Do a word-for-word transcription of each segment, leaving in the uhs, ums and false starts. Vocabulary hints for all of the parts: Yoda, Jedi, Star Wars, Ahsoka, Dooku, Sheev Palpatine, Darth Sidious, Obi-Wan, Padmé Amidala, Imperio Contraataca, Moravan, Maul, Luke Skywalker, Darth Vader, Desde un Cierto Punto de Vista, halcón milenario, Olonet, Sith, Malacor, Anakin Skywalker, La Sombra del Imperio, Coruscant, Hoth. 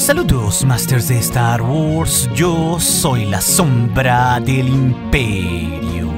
Saludos, Masters de Star Wars, yo soy La Sombra del Imperio.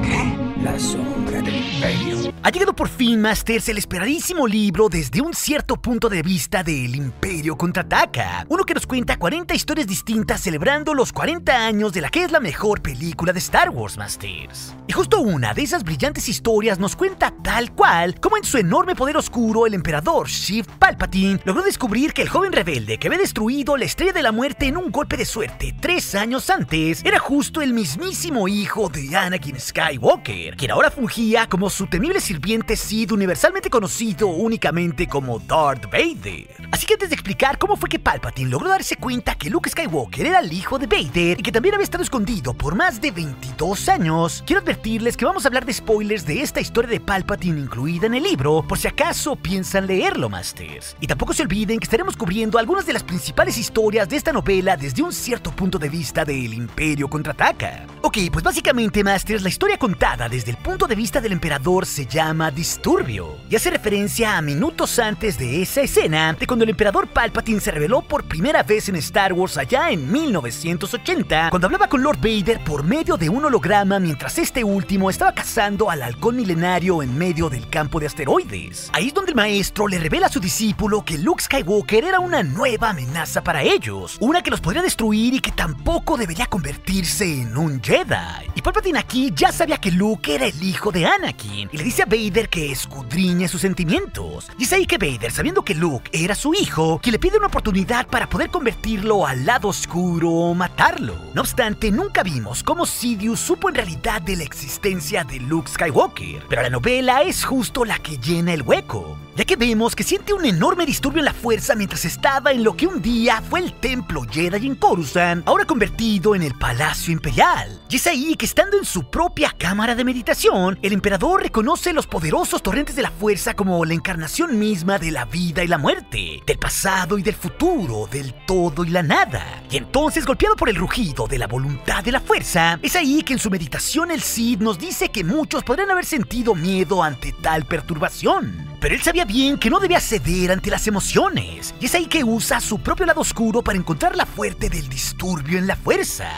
¿Qué? La Sombra del Imperio. Ha llegado por fin, Masters, el esperadísimo libro desde un cierto punto de vista del Imperio Contraataca. Uno que nos cuenta cuarenta historias distintas celebrando los cuarenta años de la que es la mejor película de Star Wars, Masters. Y justo una de esas brillantes historias nos cuenta tal cual como en su enorme poder oscuro el emperador Sheev Palpatine logró descubrir que el joven rebelde que había destruido la Estrella de la Muerte en un golpe de suerte tres años antes era justo el mismísimo hijo de Anakin Skywalker, quien ahora fungía como su temible sirviente Sith universalmente conocido únicamente como Darth Vader. Así que antes de explicar cómo fue que Palpatine logró darse cuenta que Luke Skywalker era el hijo de Vader y que también había estado escondido por más de veintidós años, quiero advertirles que vamos a hablar de spoilers de esta historia de Palpatine incluida en el libro, por si acaso piensan leerlo, Masters. Y tampoco se olviden que estaremos cubriendo algunas de las principales historias de esta novela desde un cierto punto de vista del Imperio Contraataca. Ok, pues básicamente, Masters, la historia contada desde el punto de vista del emperador se llama llama Disturbio y hace referencia a minutos antes de esa escena de cuando el emperador Palpatine se reveló por primera vez en Star Wars allá en mil novecientos ochenta, cuando hablaba con Lord Vader por medio de un holograma mientras este último estaba cazando al halcón milenario en medio del campo de asteroides. Ahí es donde el maestro le revela a su discípulo que Luke Skywalker era una nueva amenaza para ellos, una que los podría destruir y que tampoco debería convertirse en un Jedi. Y Palpatine aquí ya sabía que Luke era el hijo de Anakin y le dice a Vader que escudriñe sus sentimientos. Y es ahí que Vader, sabiendo que Luke era su hijo, que le pide una oportunidad para poder convertirlo al lado oscuro o matarlo. No obstante, nunca vimos cómo Sidious supo en realidad de la existencia de Luke Skywalker, pero la novela es justo la que llena el hueco, ya que vemos que siente un enorme disturbio en la fuerza mientras estaba en lo que un día fue el templo Jedi en Coruscant, ahora convertido en el Palacio Imperial. Y es ahí que, estando en su propia cámara de meditación, el emperador reconoce los poderosos torrentes de la fuerza como la encarnación misma de la vida y la muerte, del pasado y del futuro, del todo y la nada. Y entonces, golpeado por el rugido de la voluntad de la fuerza, es ahí que en su meditación el Sith nos dice que muchos podrían haber sentido miedo ante tal perturbación, pero él sabía bien que no debía ceder ante las emociones, y es ahí que usa su propio lado oscuro para encontrar la fuente del disturbio en la fuerza.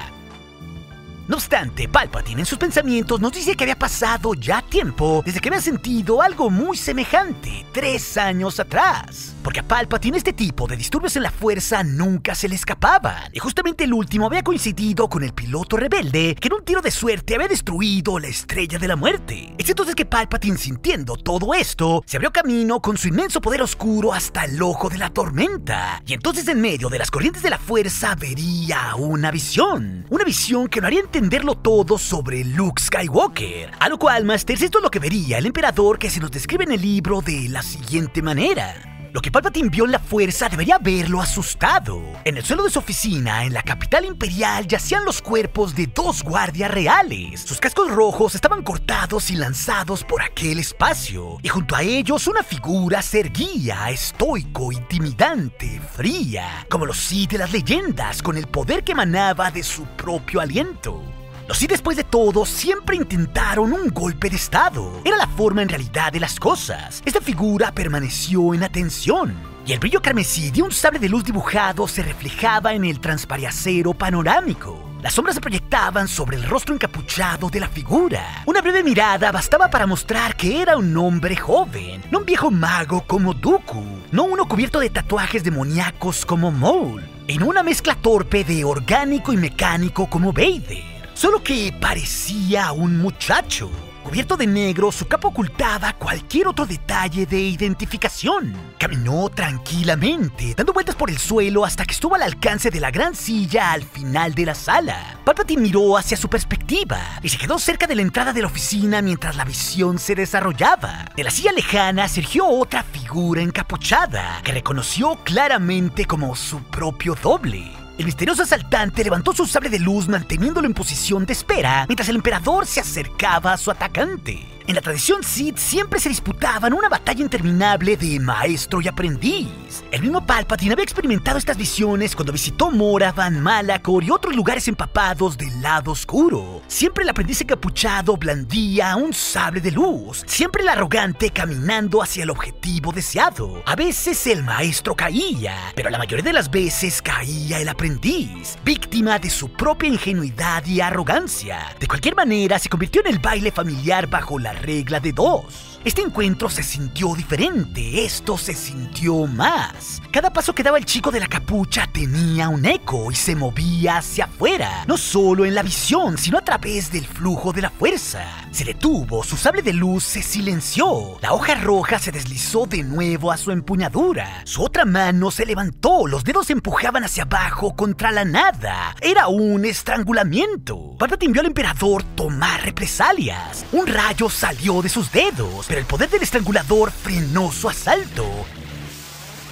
No obstante, Palpatine en sus pensamientos nos dice que había pasado ya tiempo desde que había sentido algo muy semejante tres años atrás, porque a Palpatine este tipo de disturbios en la fuerza nunca se le escapaban, y justamente el último había coincidido con el piloto rebelde que en un tiro de suerte había destruido la Estrella de la Muerte. Es entonces que Palpatine, sintiendo todo esto, se abrió camino con su inmenso poder oscuro hasta el ojo de la tormenta, y entonces en medio de las corrientes de la fuerza vería una visión, una visión que lo haría entenderlo todo sobre Luke Skywalker. A lo cual, Masters, esto es lo que vería el emperador, que se nos describe en el libro de la siguiente manera. Lo que Palpatine vio en la fuerza debería haberlo asustado. En el suelo de su oficina, en la capital imperial, yacían los cuerpos de dos guardias reales. Sus cascos rojos estaban cortados y lanzados por aquel espacio, y junto a ellos una figura se erguía, estoico, intimidante, fría, como los Sith de las leyendas, con el poder que emanaba de su propio aliento. Los Sith, después de todo, siempre intentaron un golpe de estado. Era la forma en realidad de las cosas. Esta figura permaneció en atención, y el brillo carmesí de un sable de luz dibujado se reflejaba en el transparacero panorámico. Las sombras se proyectaban sobre el rostro encapuchado de la figura. Una breve mirada bastaba para mostrar que era un hombre joven, no un viejo mago como Dooku, no uno cubierto de tatuajes demoníacos como Maul, y no una mezcla torpe de orgánico y mecánico como Vader. Solo que parecía un muchacho. Cubierto de negro, su capa ocultaba cualquier otro detalle de identificación. Caminó tranquilamente, dando vueltas por el suelo hasta que estuvo al alcance de la gran silla al final de la sala. Palpatine miró hacia su perspectiva y se quedó cerca de la entrada de la oficina mientras la visión se desarrollaba. De la silla lejana surgió otra figura encapuchada que reconoció claramente como su propio doble. El misterioso asaltante levantó su sable de luz manteniéndolo en posición de espera mientras el emperador se acercaba a su atacante. En la tradición Sith siempre se disputaban una batalla interminable de maestro y aprendiz. El mismo Palpatine había experimentado estas visiones cuando visitó Moravan, Malacor y otros lugares empapados del lado oscuro. Siempre el aprendiz encapuchado blandía un sable de luz, siempre el arrogante caminando hacia el objetivo deseado. A veces el maestro caía, pero la mayoría de las veces caía el aprendiz, víctima de su propia ingenuidad y arrogancia. De cualquier manera, se convirtió en el baile familiar bajo la regla de dos. Este encuentro se sintió diferente, esto se sintió más. Cada paso que daba el chico de la capucha tenía un eco y se movía hacia afuera, no solo en la visión, sino a través del flujo de la fuerza. Se detuvo, su sable de luz se silenció, la hoja roja se deslizó de nuevo a su empuñadura, su otra mano se levantó, los dedos se empujaban hacia abajo contra la nada. Era un estrangulamiento. Palpatine vio al emperador tomar represalias. Un rayo salió de sus dedos, pero el poder del estrangulador frenó su asalto.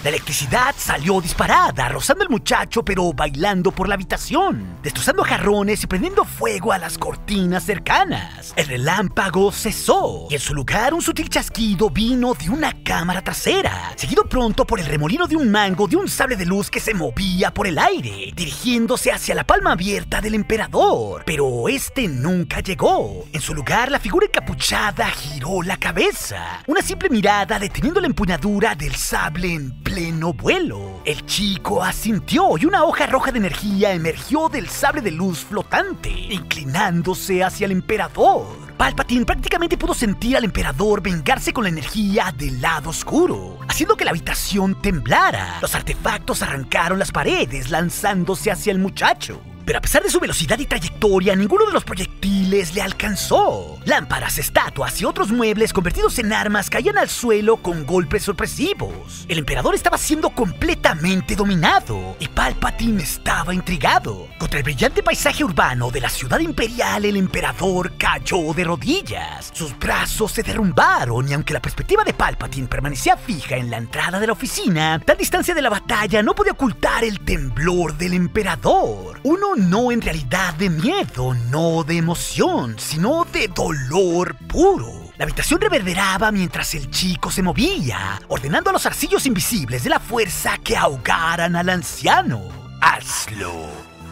La electricidad salió disparada, rozando al muchacho pero bailando por la habitación, destrozando jarrones y prendiendo fuego a las cortinas cercanas. El relámpago cesó y en su lugar un sutil chasquido vino de una cámara trasera, seguido pronto por el remolino de un mango de un sable de luz que se movía por el aire, dirigiéndose hacia la palma abierta del emperador. Pero este nunca llegó. En su lugar, la figura encapuchada giró la cabeza, una simple mirada deteniendo la empuñadura del sable en pleno vuelo. El chico asintió y una hoja roja de energía emergió del sable de luz flotante, inclinándose hacia el emperador. Palpatine prácticamente pudo sentir al emperador vengarse con la energía del lado oscuro, haciendo que la habitación temblara. Los artefactos arrancaron las paredes, lanzándose hacia el muchacho. Pero a pesar de su velocidad y trayectoria, ninguno de los proyectiles le alcanzó. Lámparas, estatuas y otros muebles convertidos en armas caían al suelo con golpes sorpresivos. El emperador estaba siendo completamente dominado y Palpatine estaba intrigado. Contra el brillante paisaje urbano de la ciudad imperial, el emperador cayó de rodillas. Sus brazos se derrumbaron y aunque la perspectiva de Palpatine permanecía fija en la entrada de la oficina, tal distancia de la batalla no podía ocultar el temblor del emperador. Uno no en realidad de miedo, no de emoción, sino de dolor puro. La habitación reverberaba mientras el chico se movía, ordenando a los arcillos invisibles de la fuerza que ahogaran al anciano. ¡Hazlo!,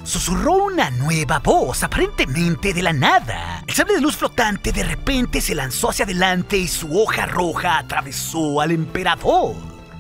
susurró una nueva voz, aparentemente de la nada. El sable de luz flotante de repente se lanzó hacia adelante y su hoja roja atravesó al emperador.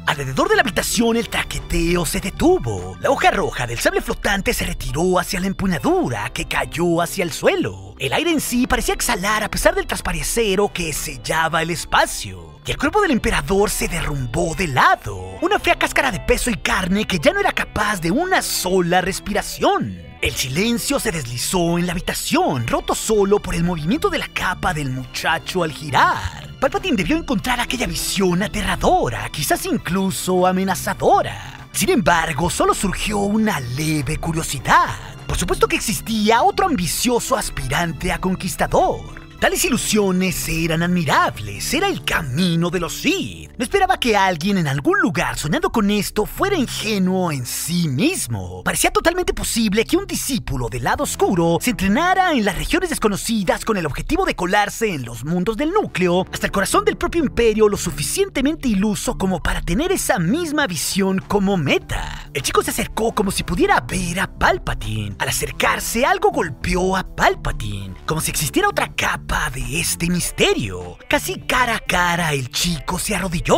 Alrededor de la habitación el traqueteo se detuvo. La hoja roja del sable flotante se retiró hacia la empuñadura, que cayó hacia el suelo. El aire en sí parecía exhalar a pesar del traspariacero que sellaba el espacio. Y el cuerpo del emperador se derrumbó de lado, una fea cáscara de peso y carne que ya no era capaz de una sola respiración. El silencio se deslizó en la habitación, roto solo por el movimiento de la capa del muchacho al girar. Palpatine debió encontrar aquella visión aterradora, quizás incluso amenazadora. Sin embargo, solo surgió una leve curiosidad. Por supuesto que existía otro ambicioso aspirante a conquistador. Tales ilusiones eran admirables, era el camino de los Sith. No esperaba que alguien en algún lugar soñando con esto fuera ingenuo en sí mismo. Parecía totalmente posible que un discípulo del lado oscuro se entrenara en las regiones desconocidas con el objetivo de colarse en los mundos del núcleo hasta el corazón del propio imperio, lo suficientemente iluso como para tener esa misma visión como meta. El chico se acercó como si pudiera ver a Palpatine. Al acercarse, algo golpeó a Palpatine, como si existiera otra capa de este misterio. Casi cara a cara, el chico se arrodilló,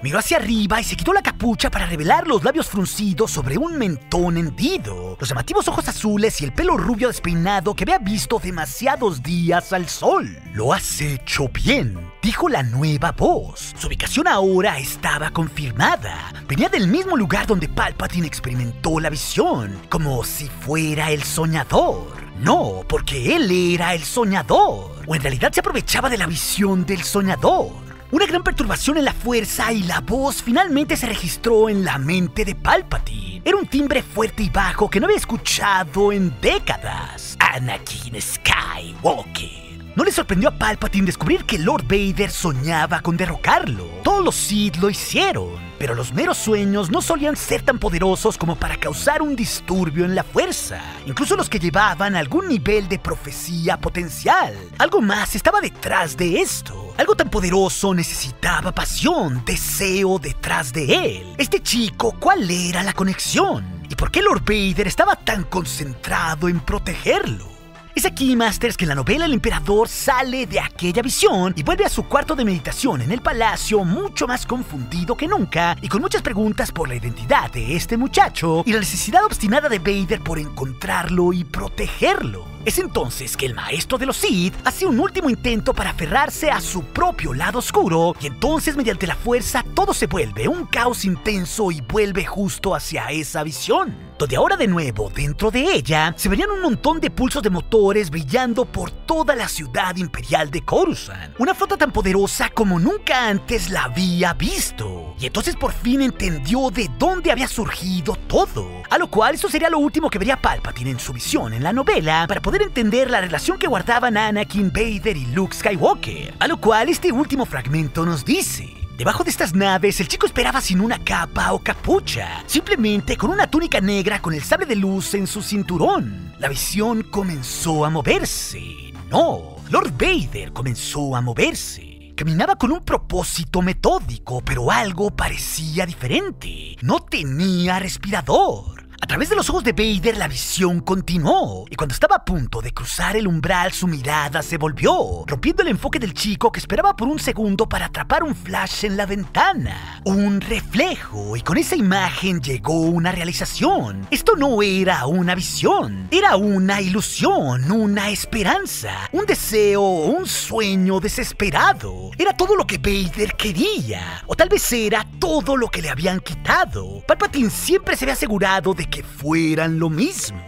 miró hacia arriba y se quitó la capucha para revelar los labios fruncidos sobre un mentón hendido, los llamativos ojos azules y el pelo rubio despeinado que había visto demasiados días al sol. «Lo has hecho bien», dijo la nueva voz. Su ubicación ahora estaba confirmada. Venía del mismo lugar donde Palpatine experimentó la visión, como si fuera el soñador. No, porque él era el soñador, o en realidad se aprovechaba de la visión del soñador. Una gran perturbación en la fuerza y la voz finalmente se registró en la mente de Palpatine. Era un timbre fuerte y bajo que no había escuchado en décadas. Anakin Skywalker. ¿No le sorprendió a Palpatine descubrir que Lord Vader soñaba con derrocarlo? Todos los Sith lo hicieron. Pero los meros sueños no solían ser tan poderosos como para causar un disturbio en la fuerza, incluso los que llevaban algún nivel de profecía potencial. Algo más estaba detrás de esto. Algo tan poderoso necesitaba pasión, deseo detrás de él. Este chico, ¿cuál era la conexión? ¿Y por qué Lord Vader estaba tan concentrado en protegerlo? Es aquí, Masters, que en la novela el emperador sale de aquella visión y vuelve a su cuarto de meditación en el palacio mucho más confundido que nunca y con muchas preguntas por la identidad de este muchacho y la necesidad obstinada de Vader por encontrarlo y protegerlo. Es entonces que el maestro de los Sith hace un último intento para aferrarse a su propio lado oscuro y entonces mediante la fuerza todo se vuelve un caos intenso y vuelve justo hacia esa visión, donde ahora de nuevo dentro de ella se verían un montón de pulsos de motores brillando por toda la ciudad imperial de Coruscant, una flota tan poderosa como nunca antes la había visto, y entonces por fin entendió de dónde había surgido todo, a lo cual eso sería lo último que vería Palpatine en su visión en la novela para poder poder entender la relación que guardaban Anakin, Vader y Luke Skywalker, a lo cual este último fragmento nos dice: debajo de estas naves el chico esperaba sin una capa o capucha, simplemente con una túnica negra con el sable de luz en su cinturón. La visión comenzó a moverse. No, Lord Vader comenzó a moverse. Caminaba con un propósito metódico, pero algo parecía diferente. No tenía respirador. A través de los ojos de Vader la visión continuó, y cuando estaba a punto de cruzar el umbral su mirada se volvió, rompiendo el enfoque del chico que esperaba por un segundo para atrapar un flash en la ventana. Un reflejo, y con esa imagen llegó una realización. Esto no era una visión, era una ilusión, una esperanza, un deseo, un sueño desesperado. Era todo lo que Vader quería, o tal vez era todo lo que le habían quitado. Palpatine siempre se había asegurado de que fueran lo mismo.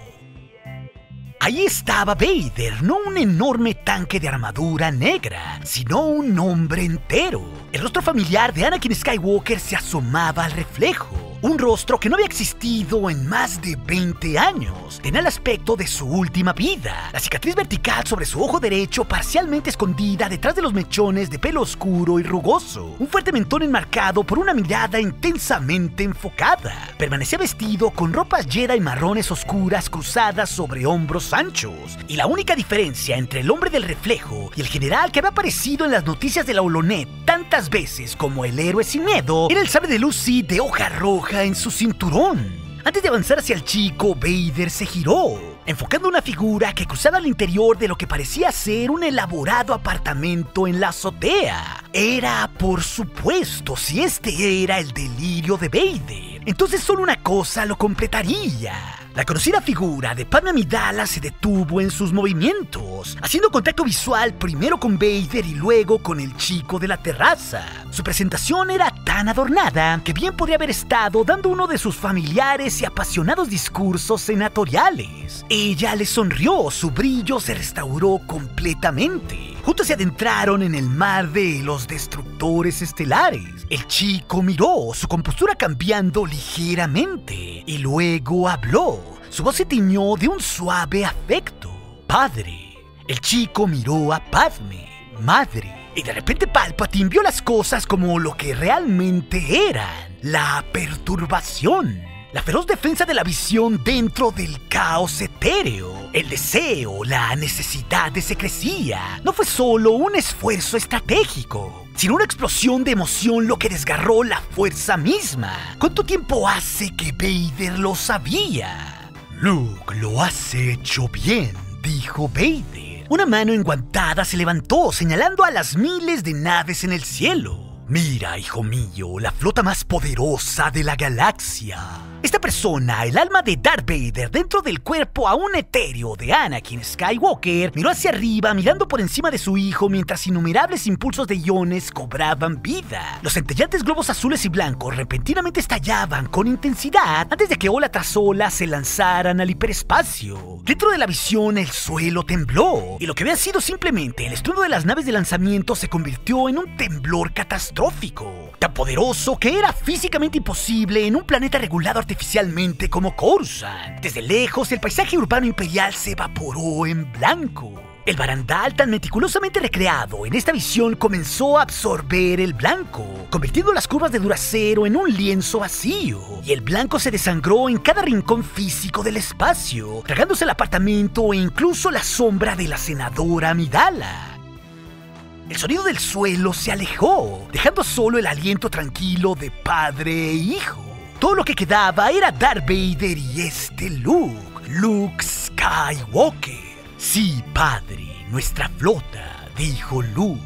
Ahí estaba Vader, no un enorme tanque de armadura negra, sino un hombre entero. El rostro familiar de Anakin Skywalker se asomaba al reflejo. Un rostro que no había existido en más de veinte años. Tenía el aspecto de su última vida. La cicatriz vertical sobre su ojo derecho parcialmente escondida detrás de los mechones de pelo oscuro y rugoso. Un fuerte mentón enmarcado por una mirada intensamente enfocada. Permanecía vestido con ropas Jedi marrones oscuras cruzadas sobre hombros anchos. Y la única diferencia entre el hombre del reflejo y el general que había aparecido en las noticias de la Olonet tantas veces como el héroe sin miedo era el sable de luz Sith de hoja roja en su cinturón. Antes de avanzar hacia el chico, Vader se giró, enfocando una figura que cruzaba el interior de lo que parecía ser un elaborado apartamento en la azotea. Era, por supuesto, si este era el delirio de Vader, entonces solo una cosa lo completaría. La conocida figura de Padmé Amidala se detuvo en sus movimientos, haciendo contacto visual primero con Vader y luego con el chico de la terraza. Su presentación era tan adornada que bien podría haber estado dando uno de sus familiares y apasionados discursos senatoriales. Ella le sonrió, su brillo se restauró completamente. Juntos se adentraron en el mar de los destructores estelares. El chico miró, su compostura cambiando ligeramente, y luego habló. Su voz se tiñó de un suave afecto. Padre. El chico miró a Padme. Madre. Y de repente Palpatine vio las cosas como lo que realmente eran: la perturbación. La feroz defensa de la visión dentro del caos etéreo. El deseo, la necesidad de secrecía. No fue solo un esfuerzo estratégico, sino una explosión de emoción lo que desgarró la fuerza misma. ¿Cuánto tiempo hace que Vader lo sabía? Luke, lo has hecho bien, dijo Vader. Una mano enguantada se levantó, señalando a las miles de naves en el cielo. Mira, hijo mío, la flota más poderosa de la galaxia. Esta persona, el alma de Darth Vader dentro del cuerpo aún etéreo de Anakin Skywalker, miró hacia arriba mirando por encima de su hijo mientras innumerables impulsos de iones cobraban vida. Los centellantes globos azules y blancos repentinamente estallaban con intensidad antes de que ola tras ola se lanzaran al hiperespacio. Dentro de la visión el suelo tembló, y lo que había sido simplemente el estruendo de las naves de lanzamiento se convirtió en un temblor catastrófico. Tan poderoso que era físicamente imposible en un planeta regulado artificialmente como Coruscant. Desde lejos el paisaje urbano imperial se evaporó en blanco. El barandal tan meticulosamente recreado en esta visión comenzó a absorber el blanco, convirtiendo las curvas de Duracero en un lienzo vacío, y el blanco se desangró en cada rincón físico del espacio, tragándose el apartamento e incluso la sombra de la senadora Amidala. El sonido del suelo se alejó, dejando solo el aliento tranquilo de padre e hijo. Todo lo que quedaba era Darth Vader y este Luke, Luke Skywalker. Sí, padre, nuestra flota, dijo Luke.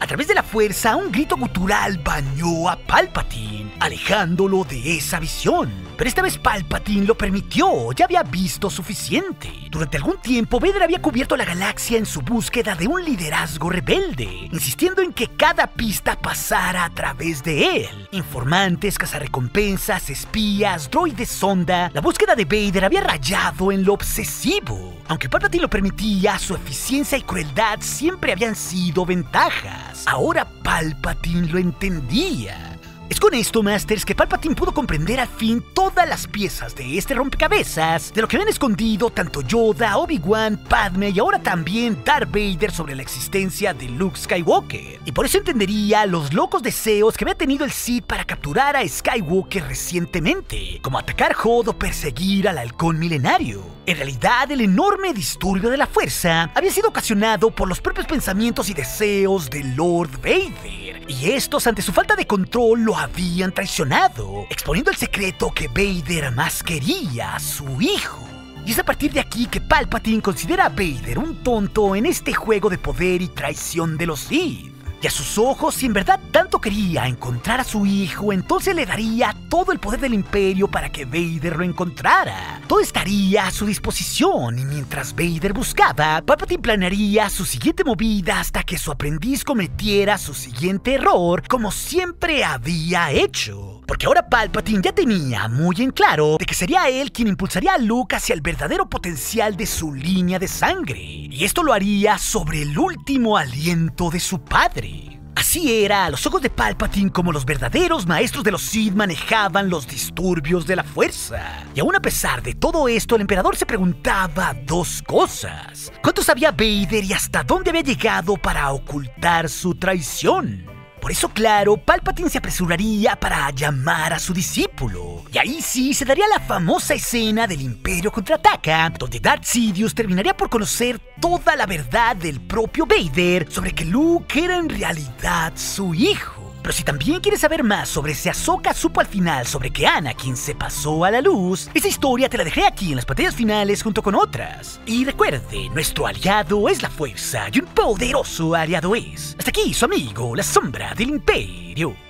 A través de la fuerza, un grito gutural bañó a Palpatine, alejándolo de esa visión. Pero esta vez Palpatine lo permitió, ya había visto suficiente. Durante algún tiempo, Vader había cubierto la galaxia en su búsqueda de un liderazgo rebelde, insistiendo en que cada pista pasara a través de él. Informantes, cazarrecompensas, espías, droides sonda, la búsqueda de Vader había rayado en lo obsesivo. Aunque Palpatine lo permitía, su eficiencia y crueldad siempre habían sido ventajas. Ahora Palpatine lo entendía. Es con esto, Masters, que Palpatine pudo comprender al fin todas las piezas de este rompecabezas, de lo que habían escondido tanto Yoda, Obi-Wan, Padme y ahora también Darth Vader sobre la existencia de Luke Skywalker. Y por eso entendería los locos deseos que había tenido el Sith para capturar a Skywalker recientemente, como atacar Hoth o perseguir al halcón milenario. En realidad, el enorme disturbio de la fuerza había sido ocasionado por los propios pensamientos y deseos de Lord Vader, y estos, ante su falta de control, lo habían traicionado, exponiendo el secreto que Vader más quería, su hijo. Y es a partir de aquí que Palpatine considera a Vader un tonto en este juego de poder y traición de los Sith. Y a sus ojos, si en verdad tanto quería encontrar a su hijo, entonces le daría todo el poder del Imperio para que Vader lo encontrara. Todo estaría a su disposición, y mientras Vader buscaba, Palpatine planearía su siguiente movida hasta que su aprendiz cometiera su siguiente error, como siempre había hecho. Porque ahora Palpatine ya tenía muy en claro de que sería él quien impulsaría a Luke hacia el verdadero potencial de su línea de sangre. Y esto lo haría sobre el último aliento de su padre. Así era a los ojos de Palpatine como los verdaderos maestros de los Sith manejaban los disturbios de la fuerza. Y aún a pesar de todo esto, el emperador se preguntaba dos cosas. ¿Cuánto sabía Vader y hasta dónde había llegado para ocultar su traición? Por eso, claro, Palpatine se apresuraría para llamar a su discípulo. Y ahí sí se daría la famosa escena del Imperio Contraataca, donde Darth Sidious terminaría por conocer toda la verdad del propio Vader sobre que Luke era en realidad su hijo. Pero si también quieres saber más sobre si Ahsoka supo al final sobre que Anakin se pasó a la luz, esa historia te la dejé aquí en las pantallas finales junto con otras. Y recuerde, nuestro aliado es la fuerza y un poderoso aliado es. Hasta aquí su amigo, La Sombra del Imperio.